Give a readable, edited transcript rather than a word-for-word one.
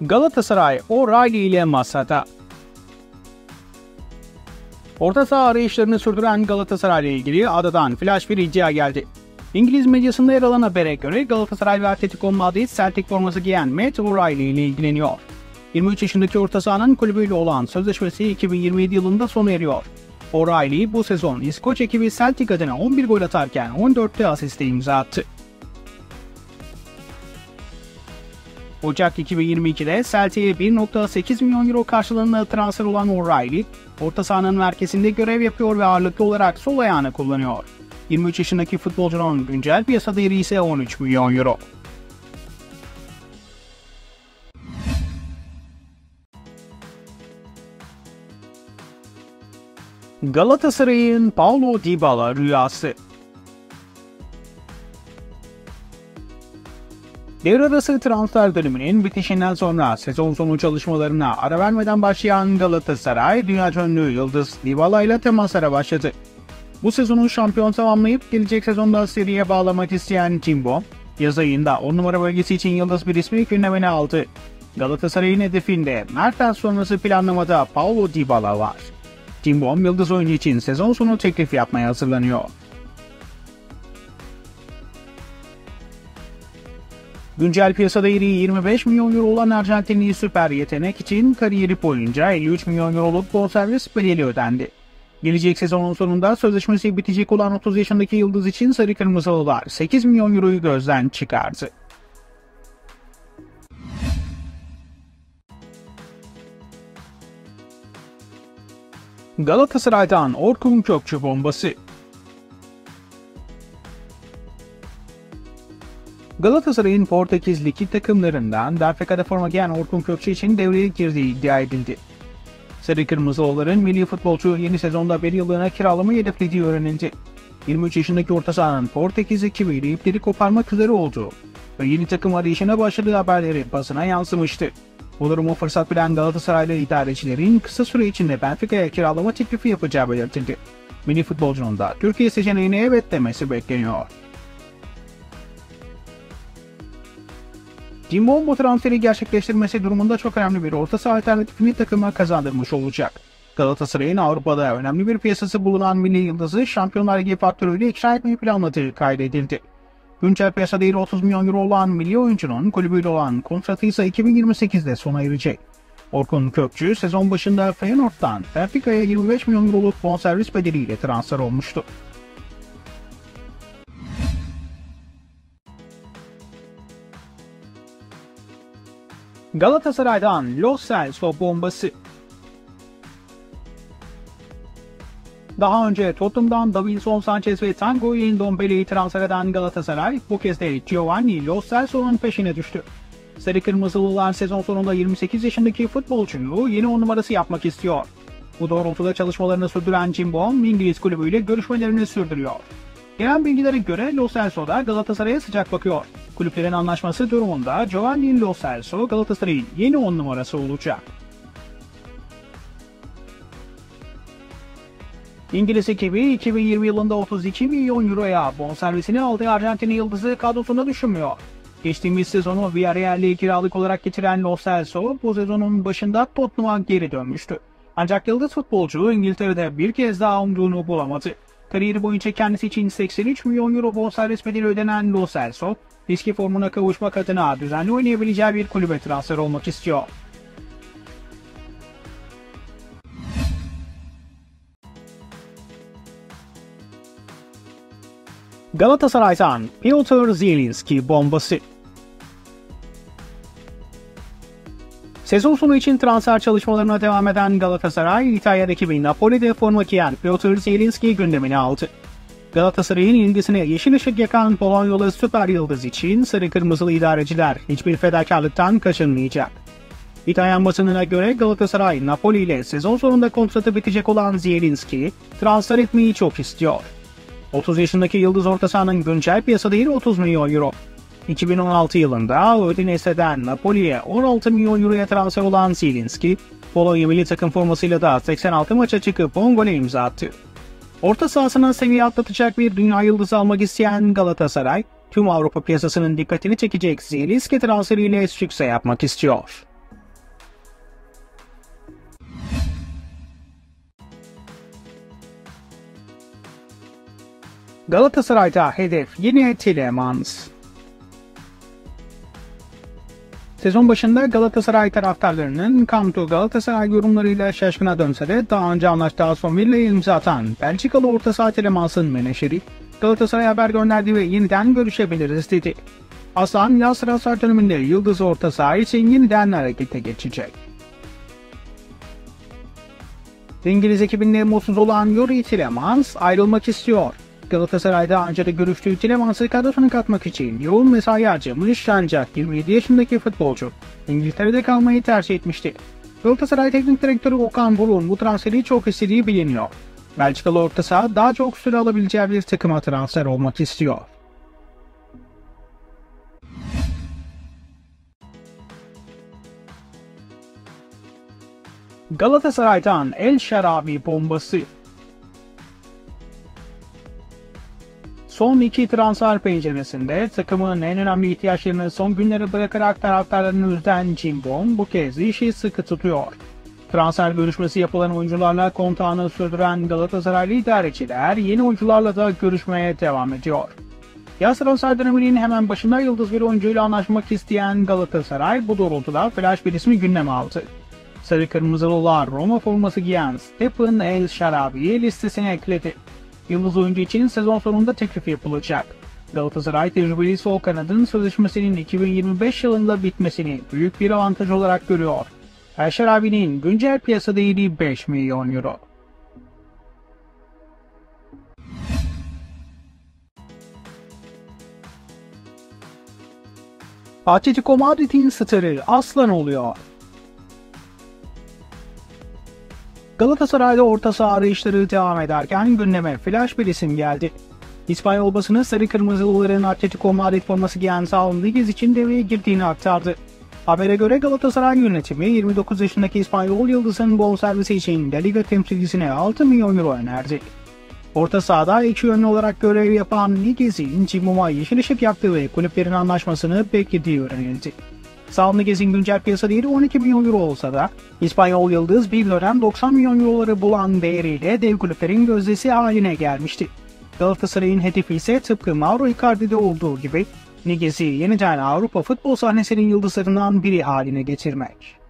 Galatasaray O'Reilly ile masada. Orta saha arayışlarını sürdüren Galatasaray ile ilgili adadan flash bir iddia geldi. İngiliz medyasında yer alan habere göre Galatasaray ve Atletico Madrid Celtic forması giyen Matt O'Reilly ile ilgileniyor. 23 yaşındaki orta sahanın kulübüyle olan sözleşmesi 2027 yılında sona eriyor. O'Reilly bu sezon İskoç ekibi Celtic adına 11 gol atarken 14'te asiste imza attı. Ocak 2022'de Celtic'e 1.8 milyon euro karşılığında transfer olan O'Reilly, orta sahanın merkezinde görev yapıyor ve ağırlıklı olarak sol ayağını kullanıyor. 23 yaşındaki futbolcunun güncel piyasa değeri ise 13 milyon euro. Galatasaray'ın Paulo Dybala rüyası. Devre arası transfer döneminin bitişinden sonra sezon sonu çalışmalarına ara vermeden başlayan Galatasaray, dünya ünlü yıldız Dybala ile temaslara başladı. Bu sezonu şampiyon tamamlayıp gelecek sezonda seriye bağlamak isteyen Timbo, yaz ayında 10 numara bölgesi için yıldız bir ismi gündemine aldı. Galatasaray'ın hedefinde Mertens sonrası planlamada Paulo Dybala var. Timbom yıldız oyuncu için sezon sonu teklif yapmaya hazırlanıyor. Güncel piyasa değeri 25 milyon euro olan Arjantinli süper yetenek için kariyeri boyunca 53 milyon euroluk bonservis bedeli ödendi. Gelecek sezonun sonunda sözleşmesi bitecek olan 30 yaşındaki yıldız için sarı kırmızılılar 8 milyon euroyu gözden çıkardı. Galatasaray'dan Orkun Kökçü bombası. Galatasaray'ın Portekiz Ligi takımlarından Benfica'da forma giyen Orkun Kökçü için devreye girdiği iddia edildi. Sarı Kırmızılıların milli futbolcu yeni sezonda bir yıllığına kiralamayı hedeflediği öğrenildi. 23 yaşındaki orta sahanın Portekiz ekibiyle ipleri koparmak üzere olduğu ve yeni takım arayışına başladığı haberleri basına yansımıştı. Bu durumu fırsat bilen Galatasaraylı idarecilerin kısa süre içinde Benfica'ya kiralama teklifi yapacağı belirtildi. Milli futbolcunun da Türkiye seçeneğine evet demesi bekleniyor. Timbombo transferi gerçekleştirmesi durumunda çok önemli bir orta saha alternatifini takıma kazandırmış olacak. Galatasaray'ın Avrupa'da önemli bir piyasası bulunan milli yıldızı Şampiyonlar Ligi faktörüyle ikna etmeyi planladığı kaydedildi. Güncel piyasa değeri 30 milyon euro olan milli oyuncunun kulübüyle olan kontratı ise 2028'de sona erecek. Orkun Kökçü sezon başında Feyenoord'dan Benfica'ya 25 milyon euroluk bonservis bedeliyle transfer olmuştu. Galatasaray'dan Lo Celso bombası. Daha önce Tottenham'dan Davinson Sanchez ve Tanguy Ndombele'yi transfer eden Galatasaray, bu kez de Giovanni Lo Celso'nun peşine düştü. Sarı Kırmızılılar sezon sonunda 28 yaşındaki futbolcuyu yeni 10 numarası yapmak istiyor. Bu doğrultuda çalışmalarını sürdüren Cimbom, İngiliz kulübüyle görüşmelerini sürdürüyor. Gelen bilgilere göre Lo Celso da Galatasaray'a sıcak bakıyor. Kulüplerin anlaşması durumunda Giovanni Lo Celso Galatasaray'ın yeni 10 numarası olacak. İngiliz ekibi 2020 yılında 32 milyon euroya bonservisini aldığı Arjantinli yıldızı kadrosuna düşünmüyor. Geçtiğimiz sezonu Villarreal'e kiralık olarak getiren Lo Celso bu sezonun başında Tottenham'a geri dönmüştü. Ancak yıldız futbolcu İngiltere'de bir kez daha umduğunu bulamadı. Kariyeri boyunca kendisi için 83 milyon euro bonservis bedeli ödenen Lo Celso, eski formuna kavuşmak adına düzenli oynayabileceği bir kulübe transfer olmak istiyor. Galatasaray'dan Piotr Zielinski bombası. Sezon sonu için transfer çalışmalarına devam eden Galatasaray, İtalya'daki bir Napoli'de forma giyen Piotr Zielinski gündemine aldı. Galatasaray'ın ilgisine yeşil ışık yakan Polonyalı süper yıldız için sarı kırmızılı idareciler hiçbir fedakarlıktan kaçınmayacak. İtalyan basınına göre Galatasaray, Napoli ile sezon sonunda kontratı bitecek olan Zielinski'yi transfer etmeyi çok istiyor. 30 yaşındaki yıldız orta sahanın güncel piyasa değeri 30 milyon euro. 2016 yılında Udinese'den Napoli'ye 16 milyon euroya transfer olan Zielinski, Polonya milli takım formasıyla da 86 maça çıkıp 10 gole imza attı. Orta sahasına seviye atlatacak bir dünya yıldızı almak isteyen Galatasaray, tüm Avrupa piyasasının dikkatini çekecek Zielinski transferiyle sükse yapmak istiyor. Galatasaray'da hedef yine Tielemans. Sezon başında Galatasaray taraftarlarının Come to Galatasaray yorumlarıyla şaşkına dönse de daha önce anlaştığı Aston Villa'ya imza atan Belçikalı orta saha Tielemans'ın menajeri Galatasaray'a haber gönderdi ve yeniden görüşebiliriz dedi. Aslan yaz transfer döneminde yıldız orta saha için yeniden harekete geçecek. İngiliz ekibinde mutsuz olan Youri Tielemans ayrılmak istiyor. Galatasaray'da önce de görüştüğü Tielemans'ı kadrosuna katmak için yoğun mesai harcamış ancak 27 yaşındaki futbolcu İngiltere'de kalmayı tercih etmişti. Galatasaray Teknik Direktörü Okan Burun bu transferi çok istediği biliniyor. Belçikalı orta saha daha çok süre alabileceği bir takıma transfer olmak istiyor. Galatasaray'dan El Shaarawy bombası. Son iki transfer penceresinde takımın en önemli ihtiyaçlarını son günlere bırakarak taraftarlarını üzen Cimbom bu kez işi sıkı tutuyor. Transfer görüşmesi yapılan oyuncularla kontağını sürdüren Galatasaraylı idareciler yeni oyuncularla da görüşmeye devam ediyor. Yaz transfer döneminin hemen başında yıldız bir oyuncuyla anlaşmak isteyen Galatasaray bu doğrultuda flash bir ismi gündeme aldı. Sarı Kırmızılılar Roma forması giyen Stephen El Shaarawy listesine ekledi. Yıldız oyuncu için sezon sonunda teklif yapılacak. Galatasaray tecrübeli sol kanadın sözleşmesinin 2025 yılında bitmesini büyük bir avantaj olarak görüyor. El Shaarawy'nin güncel piyasa değeri 5 milyon euro. Atletico Madrid'in starı aslan oluyor. Galatasaray'da orta saha arayışları devam ederken gündeme flash bir isim geldi. İspanyol basını sarı kırmızılıların Atletico Madrid forması giyen Saúl Ñíguez için devreye girdiğini aktardı. Habere göre Galatasaray yönetimi 29 yaşındaki İspanyol yıldızın bonservisi için La Liga temsilcisine 6 milyon euro önerdi. Orta sahada iki yönlü olarak görev yapan Ñíguez'in Cimbom'a yeşil ışık yaktığı ve kulüplerin anlaşmasını beklediği öğrenildi. Saúl Ñíguez'in güncel piyasa değeri 12 milyon euro olsa da İspanyol yıldız bir dönem 90 milyon euroları bulan değeriyle dev kulüplerin gözdesi haline gelmişti. Galatasaray'ın hedefi ise tıpkı Mauro Icardi'de olduğu gibi Ñíguez'i yeniden Avrupa futbol sahnesinin yıldızlarından biri haline getirmek.